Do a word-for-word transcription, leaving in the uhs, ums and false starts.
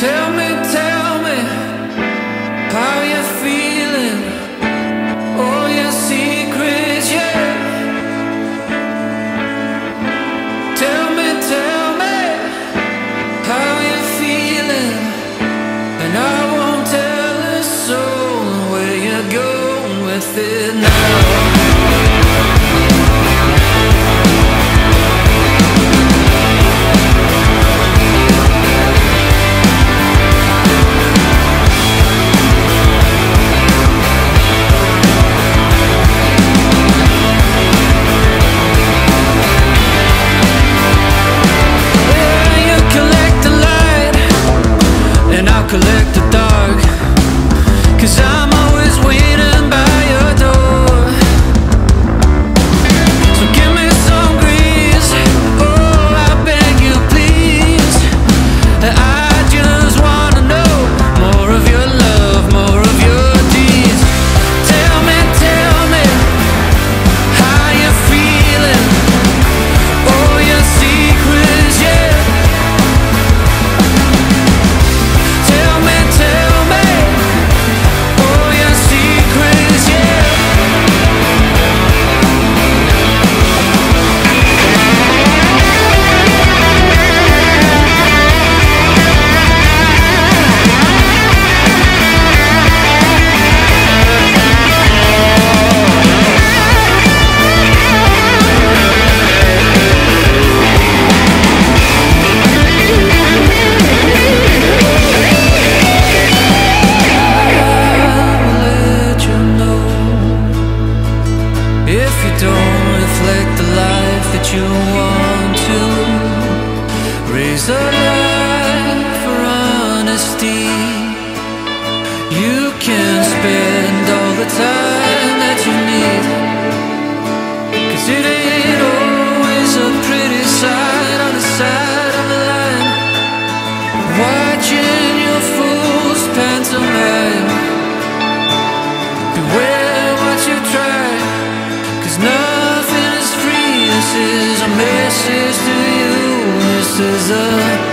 Tell me, tell me how you're feeling, all your secrets, yeah. Tell me, tell me how you're feeling, and I won't tell a soul where you're going with it now. Collect the dark, 'cause I'm always waiting by your door. So give me some grease, oh I beg you please. I just wanna know more of your love, more of your deeds. Tell me, tell me how you're feeling, all your secrets, yeah. You want to raise a life for honesty. You can spend all the time that you need, 'cause it ain't always a pretty sight on the side of the line, watching your fool's pantomime. Beware what you try, 'cause nothing is a message to you. This is a